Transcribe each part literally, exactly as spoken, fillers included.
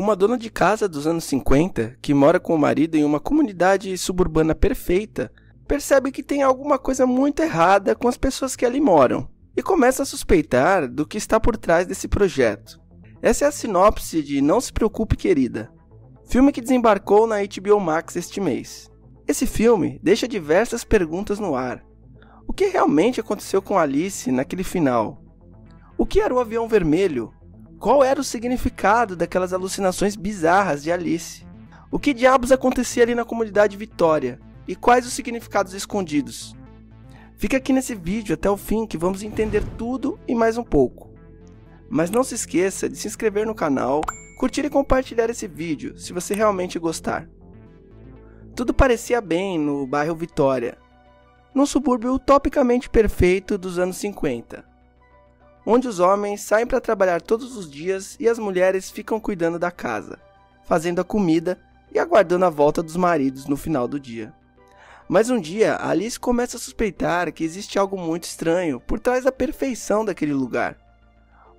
Uma dona de casa dos anos cinquenta, que mora com o marido em uma comunidade suburbana perfeita, percebe que tem alguma coisa muito errada com as pessoas que ali moram e começa a suspeitar do que está por trás desse projeto. Essa é a sinopse de Não Se Preocupe, Querida, filme que desembarcou na H B O Max este mês. Esse filme deixa diversas perguntas no ar. O que realmente aconteceu com Alice naquele final? O que era o avião vermelho? Qual era o significado daquelas alucinações bizarras de Alice? O que diabos acontecia ali na comunidade Vitória? E quais os significados escondidos? Fica aqui nesse vídeo até o fim que vamos entender tudo e mais um pouco. Mas não se esqueça de se inscrever no canal, curtir e compartilhar esse vídeo se você realmente gostar. Tudo parecia bem no bairro Vitória, num subúrbio utopicamente perfeito dos anos cinquenta. Onde os homens saem para trabalhar todos os dias e as mulheres ficam cuidando da casa, fazendo a comida e aguardando a volta dos maridos no final do dia. Mas um dia, Alice começa a suspeitar que existe algo muito estranho por trás da perfeição daquele lugar.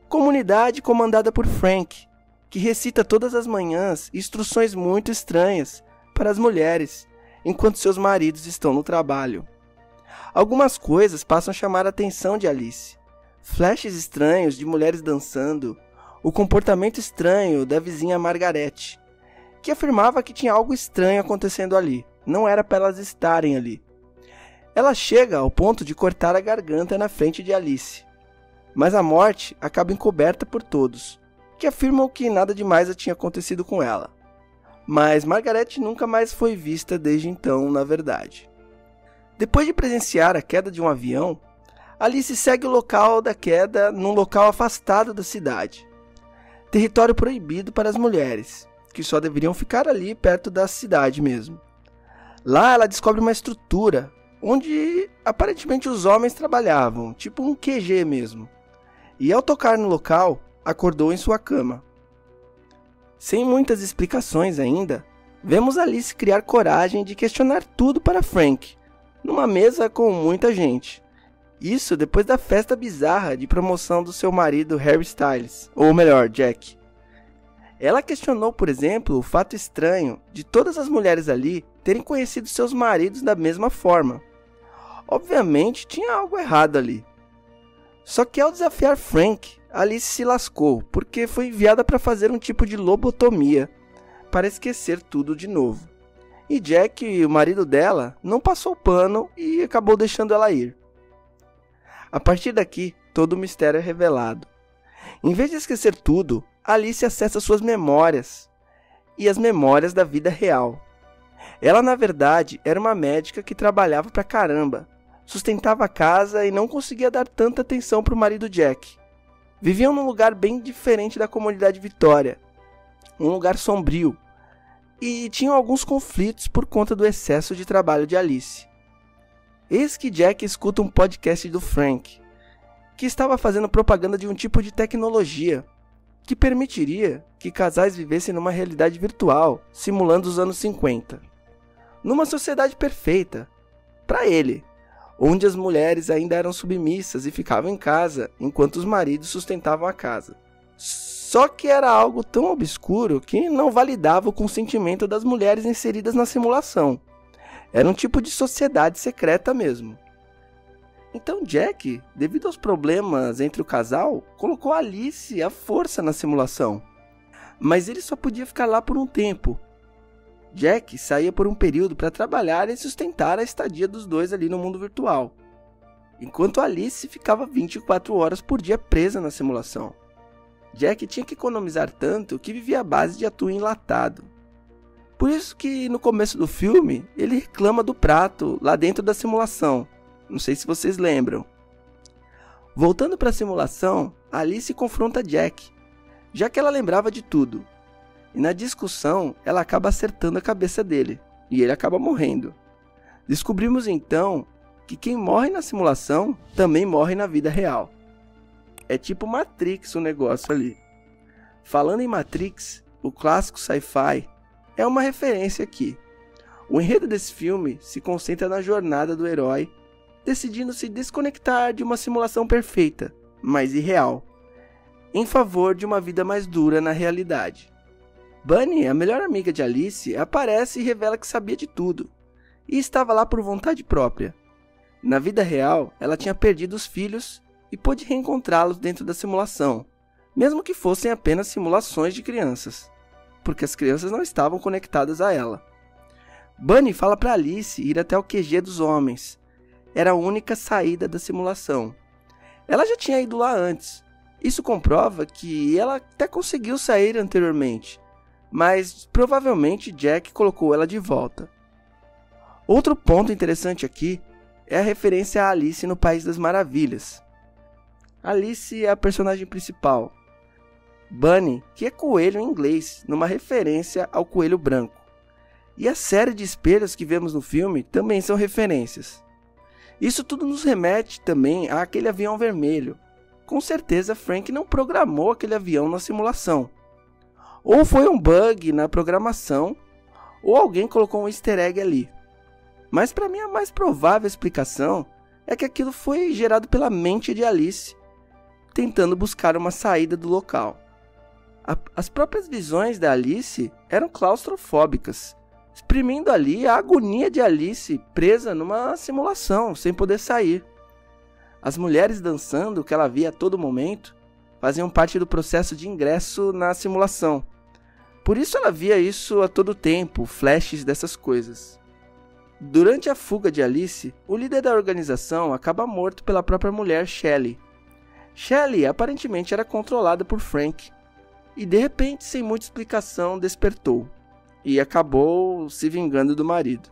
Comunidade comandada por Frank, que recita todas as manhãs instruções muito estranhas para as mulheres, enquanto seus maridos estão no trabalho. Algumas coisas passam a chamar a atenção de Alice. Flashes estranhos de mulheres dançando, o comportamento estranho da vizinha Margaret, que afirmava que tinha algo estranho acontecendo ali, não era para elas estarem ali. Ela chega ao ponto de cortar a garganta na frente de Alice, mas a morte acaba encoberta por todos, que afirmam que nada demais tinha acontecido com ela. Mas Margaret nunca mais foi vista desde então, na verdade. Depois de presenciar a queda de um avião, Alice segue o local da queda num local afastado da cidade. Território proibido para as mulheres, que só deveriam ficar ali perto da cidade mesmo. Lá ela descobre uma estrutura, onde aparentemente os homens trabalhavam, tipo um Q G mesmo. E ao tocar no local, acordou em sua cama. Sem muitas explicações ainda, vemos Alice criar coragem de questionar tudo para Frank, numa mesa com muita gente. Isso depois da festa bizarra de promoção do seu marido Harry Styles, ou melhor, Jack. Ela questionou, por exemplo, o fato estranho de todas as mulheres ali terem conhecido seus maridos da mesma forma. Obviamente tinha algo errado ali. Só que ao desafiar Frank, Alice se lascou, porque foi enviada para fazer um tipo de lobotomia, para esquecer tudo de novo. E Jack, o marido dela, não passou pano e acabou deixando ela ir. A partir daqui, todo o mistério é revelado. Em vez de esquecer tudo, Alice acessa suas memórias e as memórias da vida real. Ela, na verdade, era uma médica que trabalhava pra caramba, sustentava a casa e não conseguia dar tanta atenção pro marido Jack. Viviam num lugar bem diferente da comunidade Vitória, um lugar sombrio, e tinham alguns conflitos por conta do excesso de trabalho de Alice. Eis que Jack escuta um podcast do Frank, que estava fazendo propaganda de um tipo de tecnologia que permitiria que casais vivessem numa realidade virtual, simulando os anos cinquenta. Numa sociedade perfeita, para ele, onde as mulheres ainda eram submissas e ficavam em casa enquanto os maridos sustentavam a casa. Só que era algo tão obscuro que não validava o consentimento das mulheres inseridas na simulação. Era um tipo de sociedade secreta mesmo. Então Jack, devido aos problemas entre o casal, colocou Alice à força na simulação. Mas ele só podia ficar lá por um tempo. Jack saía por um período para trabalhar e sustentar a estadia dos dois ali no mundo virtual, enquanto Alice ficava vinte e quatro horas por dia presa na simulação. Jack tinha que economizar tanto que vivia à base de atum enlatado. Por isso que no começo do filme, ele reclama do prato lá dentro da simulação, não sei se vocês lembram. Voltando para a simulação, Alice confronta Jack, já que ela lembrava de tudo. E na discussão, ela acaba acertando a cabeça dele, e ele acaba morrendo. Descobrimos então que quem morre na simulação, também morre na vida real. É tipo Matrix o negócio ali. Falando em Matrix, o clássico sci-fi, é uma referência aqui. O enredo desse filme se concentra na jornada do herói, decidindo se desconectar de uma simulação perfeita, mas irreal, em favor de uma vida mais dura na realidade. Bunny, a melhor amiga de Alice, aparece e revela que sabia de tudo, e estava lá por vontade própria. Na vida real, ela tinha perdido os filhos e pôde reencontrá-los dentro da simulação, mesmo que fossem apenas simulações de crianças, porque as crianças não estavam conectadas a ela. Bunny fala para Alice ir até o Q G dos homens. Era a única saída da simulação. Ela já tinha ido lá antes. Isso comprova que ela até conseguiu sair anteriormente, mas provavelmente Jack colocou ela de volta. Outro ponto interessante aqui é a referência a Alice no País das Maravilhas. Alice é a personagem principal. Bunny, que é coelho em inglês, numa referência ao coelho branco. E a série de espelhos que vemos no filme também são referências. Isso tudo nos remete também àquele avião vermelho. Com certeza Frank não programou aquele avião na simulação. Ou foi um bug na programação, ou alguém colocou um easter egg ali. Mas para mim a mais provável explicação é que aquilo foi gerado pela mente de Alice, tentando buscar uma saída do local. A, as próprias visões da Alice eram claustrofóbicas, exprimindo ali a agonia de Alice presa numa simulação, sem poder sair. As mulheres dançando, que ela via a todo momento, faziam parte do processo de ingresso na simulação. Por isso ela via isso a todo tempo, flashes dessas coisas. Durante a fuga de Alice, o líder da organização acaba morto pela própria mulher Shelley. Shelley aparentemente era controlada por Frank, e de repente, sem muita explicação, despertou e acabou se vingando do marido.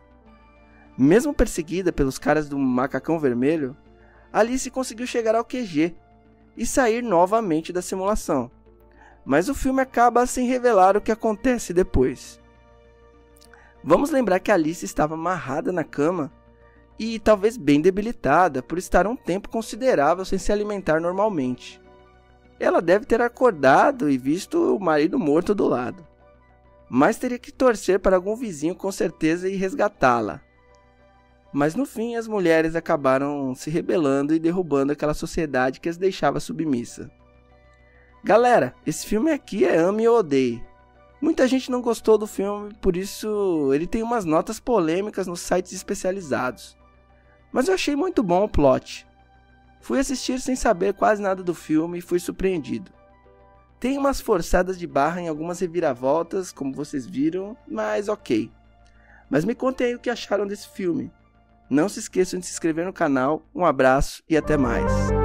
Mesmo perseguida pelos caras do Macacão Vermelho, Alice conseguiu chegar ao Q G e sair novamente da simulação, mas o filme acaba sem revelar o que acontece depois. Vamos lembrar que Alice estava amarrada na cama e talvez bem debilitada por estar um tempo considerável sem se alimentar normalmente. Ela deve ter acordado e visto o marido morto do lado, mas teria que torcer para algum vizinho com certeza e resgatá-la. Mas no fim as mulheres acabaram se rebelando e derrubando aquela sociedade que as deixava submissa. Galera, esse filme aqui é ame ou odeie. Muita gente não gostou do filme, por isso ele tem umas notas polêmicas nos sites especializados. Mas eu achei muito bom o plot. Fui assistir sem saber quase nada do filme e fui surpreendido. Tem umas forçadas de barra em algumas reviravoltas, como vocês viram, mas ok. Mas me contem aí o que acharam desse filme. Não se esqueçam de se inscrever no canal, um abraço e até mais.